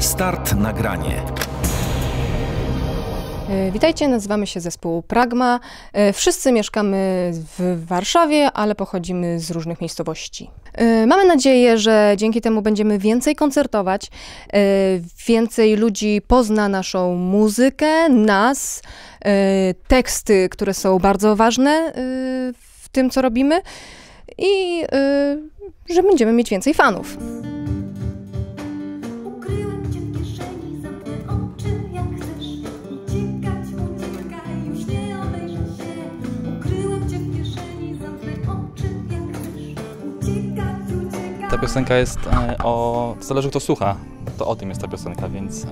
Start nagranie. Witajcie, nazywamy się zespół Pragma. Wszyscy mieszkamy w Warszawie, ale pochodzimy z różnych miejscowości. Mamy nadzieję, że dzięki temu będziemy więcej koncertować, więcej ludzi pozna naszą muzykę, nas, teksty, które są bardzo ważne w tym, co robimy i że będziemy mieć więcej fanów. Ta piosenka jest zależy kto słucha, to o tym jest ta piosenka, więc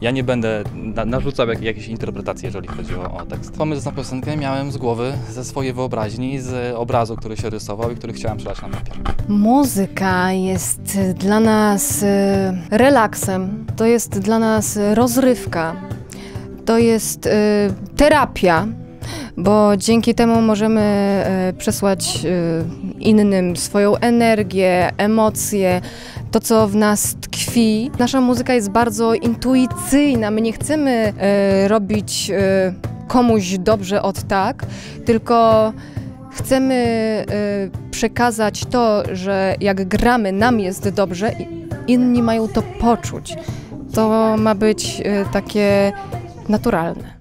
ja nie będę narzucał jakiejś interpretacji, jeżeli chodzi o tekst. Pomysł na piosenkę miałem z głowy, ze swojej wyobraźni, z obrazu, który się rysował i który chciałem przelać na papier. Muzyka jest dla nas relaksem, to jest dla nas rozrywka, to jest terapia, bo dzięki temu możemy przesłać innym swoją energię, emocje, to co w nas tkwi. Nasza muzyka jest bardzo intuicyjna, my nie chcemy robić komuś dobrze od tak, tylko chcemy przekazać to, że jak gramy, nam jest dobrze, inni mają to poczuć. To ma być takie naturalne.